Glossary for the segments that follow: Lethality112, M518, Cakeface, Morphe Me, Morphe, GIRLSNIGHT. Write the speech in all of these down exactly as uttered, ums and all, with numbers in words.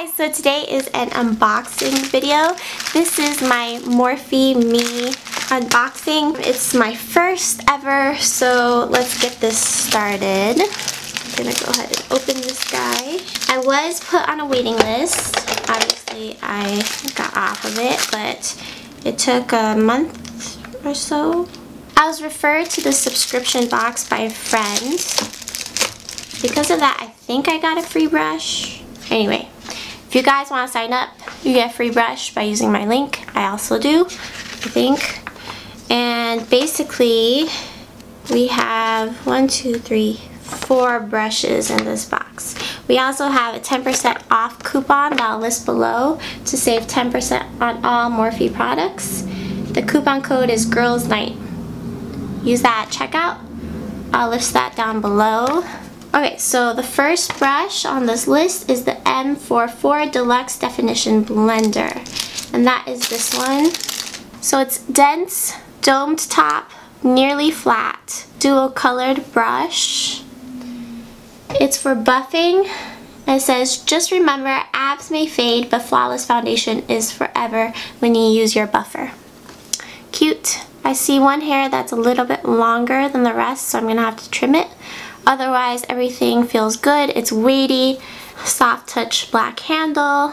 Hi guys, so today is an unboxing video. This is my Morphe Me unboxing. It's my first ever, so let's get this started. I'm gonna go ahead and open this guy. I was put on a waiting list. Obviously I got off of it, but it took a month or so. I was referred to the subscription box by a friend. Because of that, I think I got a free brush. Anyway, if you guys want to sign up, you get a free brush by using my link. I also do, I think. And basically, we have one, two, three, four brushes in this box. We also have a ten percent off coupon that I'll list below to save ten percent on all Morphe products. The coupon code is GIRLSNIGHT. Use that at checkout. I'll list that down below. Okay, so the first brush on this list is the M forty-four Deluxe Definition Blender, and that is this one. So it's dense, domed top, nearly flat, dual colored brush. It's for buffing, and it says, just remember, abs may fade, but flawless foundation is forever when you use your buffer. Cute. I see one hair that's a little bit longer than the rest, so I'm going to have to trim it. Otherwise, everything feels good. It's weighty, soft touch black handle,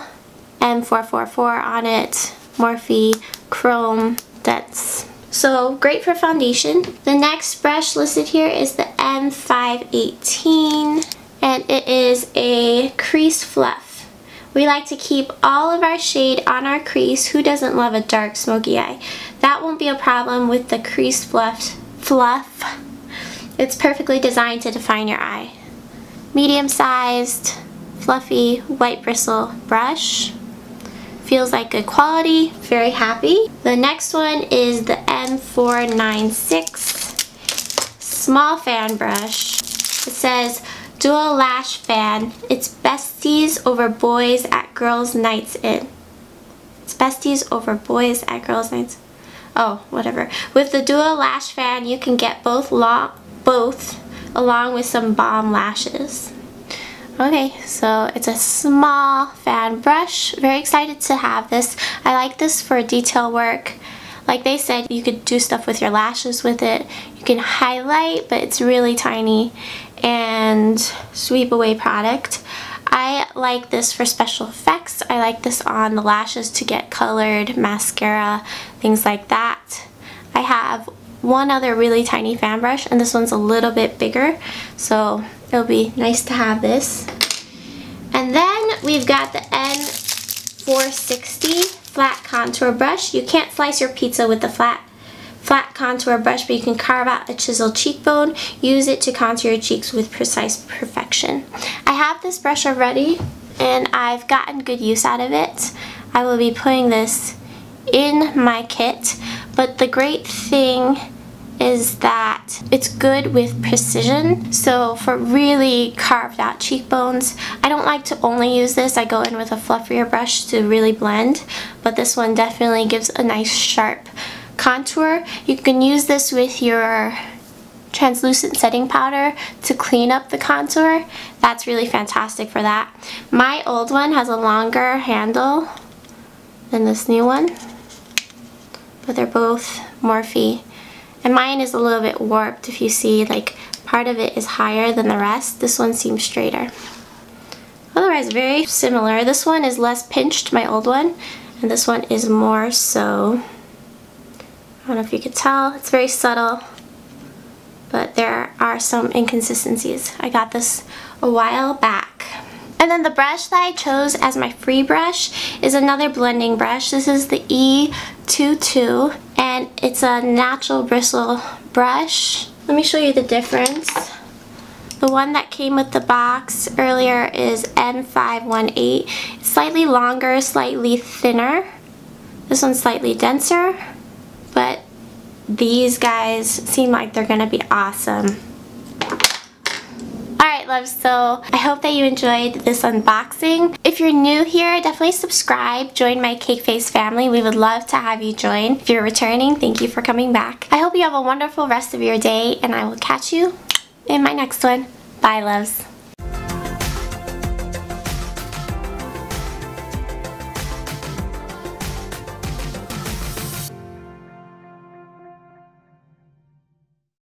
M four forty-four on it, Morphe Chrome Dense. So great for foundation. The next brush listed here is the M five eighteen, and it is a crease fluff. We like to keep all of our shade on our crease. Who doesn't love a dark smoky eye? That won't be a problem with the crease fluff. fluff. It's perfectly designed to define your eye. Medium-sized, fluffy, white bristle brush. Feels like good quality, very happy. The next one is the M four ninety-six Small Fan Brush. It says, dual lash fan, it's besties over boys at girls' nights in. It's besties over boys at girls' nights. Oh, whatever. With the dual lash fan, you can get both long, both along with some balm lashes. Okay, so it's a small fan brush. Very excited to have this. I like this for detail work. Like they said, you could do stuff with your lashes with it. You can highlight, but it's really tiny, and sweep away product. I like this for special effects. I like this on the lashes to get colored, mascara, things like that. I have one other really tiny fan brush, and this one's a little bit bigger, so it'll be nice to have this. And then we've got the M four sixty flat contour brush. You can't slice your pizza with the flat flat contour brush, but you can carve out a chiseled cheekbone. Use it to contour your cheeks with precise perfection. I have this brush already, and I've gotten good use out of it. I will be putting this in my kit, but the great thing is that it's good with precision, so for really carved out cheekbones. I don't like to only use this. I go in with a fluffier brush to really blend, but this one definitely gives a nice sharp contour. You can use this with your translucent setting powder to clean up the contour. That's really fantastic for that. My old one has a longer handle than this new one, but they're both Morphe. And mine is a little bit warped. If you see, like, part of it is higher than the rest. This one seems straighter. Otherwise, very similar. This one is less pinched, my old one, and this one is more so. I don't know if you could tell. It's very subtle, but there are some inconsistencies. I got this a while back. And then the brush that I chose as my free brush is another blending brush. This is the E twenty-two, and it's a natural bristle brush. Let me show you the difference. The one that came with the box earlier is M five eighteen. It's slightly longer, slightly thinner. This one's slightly denser, but these guys seem like they're gonna be awesome. Alright loves, so I hope that you enjoyed this unboxing. If you're new here, definitely subscribe, join my Cakeface family. We would love to have you join. If you're returning, thank you for coming back. I hope you have a wonderful rest of your day, and I will catch you in my next one. Bye loves.